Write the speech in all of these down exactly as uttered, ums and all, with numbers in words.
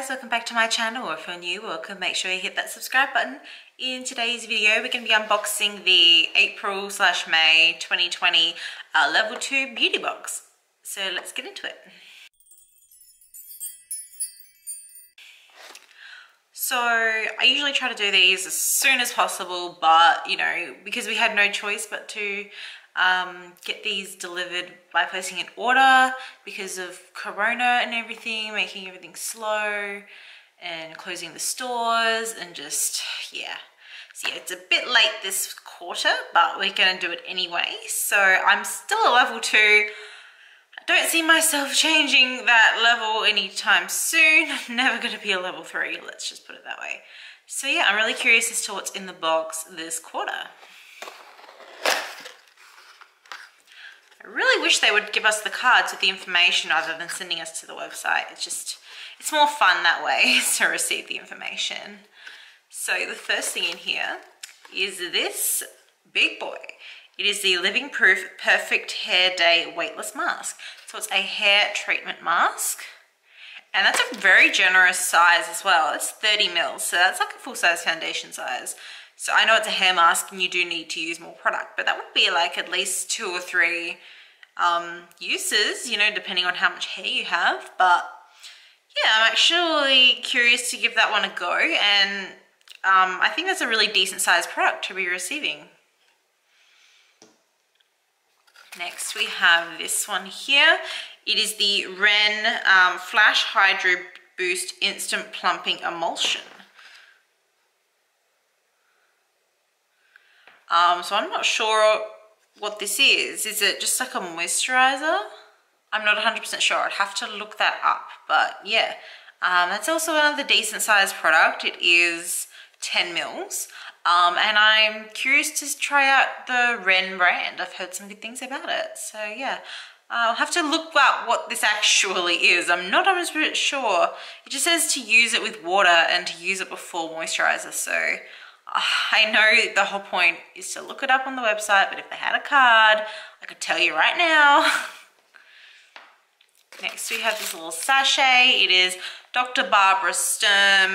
guys, welcome back to my channel, or if you're new, welcome. Make sure you hit that subscribe button. In today's video we're going to be unboxing the April slash May twenty twenty uh, level two beauty box. So let's get into it. So I usually try to do these as soon as possible, but you know, because we had no choice but to Um, get these delivered by placing an order because of Corona and everything, making everything slow and closing the stores and just, yeah. So yeah, it's a bit late this quarter, but we're going to do it anyway. So I'm still a level two. I don't see myself changing that level anytime soon. I'm never going to be a level three, let's just put it that way. So yeah, I'm really curious as to what's in the box this quarter. I really wish they would give us the cards with the information rather than sending us to the website. It's just, it's more fun that way to receive the information. So the first thing in here is this big boy. It is the Living Proof Perfect Hair Day Weightless Mask. So it's a hair treatment mask. And that's a very generous size as well. It's thirty mils, so that's like a full-size foundation size. So I know it's a hair mask and you do need to use more product, but that would be like at least two or three um, uses, you know, depending on how much hair you have. But yeah, I'm actually curious to give that one a go, and um, I think that's a really decent sized product to be receiving. Next we have this one here. It is the Ren um, Flash Hydro Boost Instant Plumping Emulsion. Um, so I'm not sure what this is. Is it just like a moisturizer? I'm not one hundred percent sure. I'd have to look that up. But yeah, um, that's also another decent sized product. It is ten mils. Um, and I'm curious to try out the Ren brand. I've heard some good things about it. So yeah, I'll have to look up what this actually is. I'm not one hundred percent sure. It just says to use it with water and to use it before moisturizer. So I know the whole point is to look it up on the website, but if they had a card, I could tell you right now. Next we have this little sachet. It is Doctor Barbara Sturm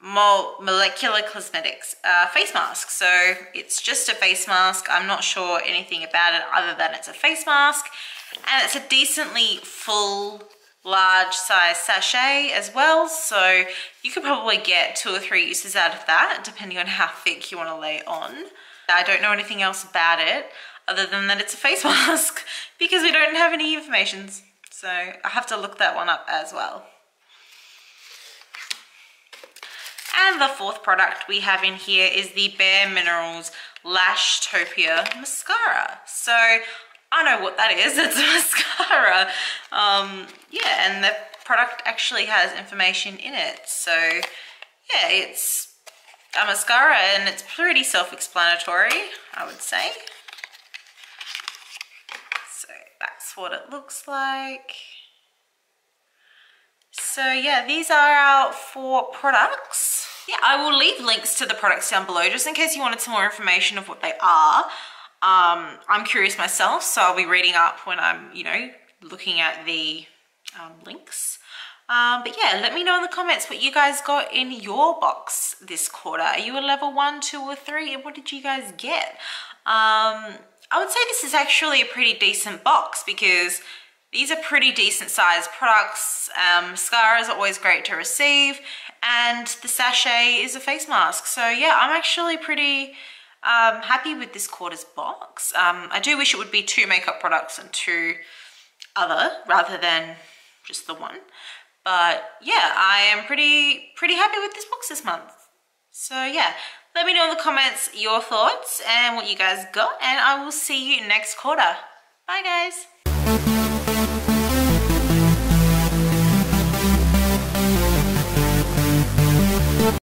Molecular Cosmetics uh, face mask. So it's just a face mask. I'm not sure anything about it other than it's a face mask, and it's a decently full large size sachet as well, so you could probably get two or three uses out of that depending on how thick you want to lay on. I don't know anything else about it other than that it's a face mask because we don't have any information, so I have to look that one up as well. And the fourth product we have in here is the Bare Minerals Lashtopia mascara. So I know what that is, it's a mascara. Um, yeah, and the product actually has information in it. So yeah, it's a mascara and it's pretty self-explanatory, I would say. So that's what it looks like. So yeah, these are our four products. Yeah, I will leave links to the products down below just in case you wanted some more information of what they are. Um, I'm curious myself, so I'll be reading up when I'm, you know, looking at the um, links. Um, but yeah, let me know in the comments what you guys got in your box this quarter. Are you a level one, two, or three? And what did you guys get? Um, I would say this is actually a pretty decent box because these are pretty decent sized products. Um, mascara is always great to receive, and the sachet is a face mask. So yeah, I'm actually pretty Um, happy with this quarter's box. Um, I do wish it would be two makeup products and two other rather than just the one. But yeah, I am pretty pretty happy with this box this month. So yeah, let me know in the comments your thoughts and what you guys got, and I will see you next quarter. Bye guys.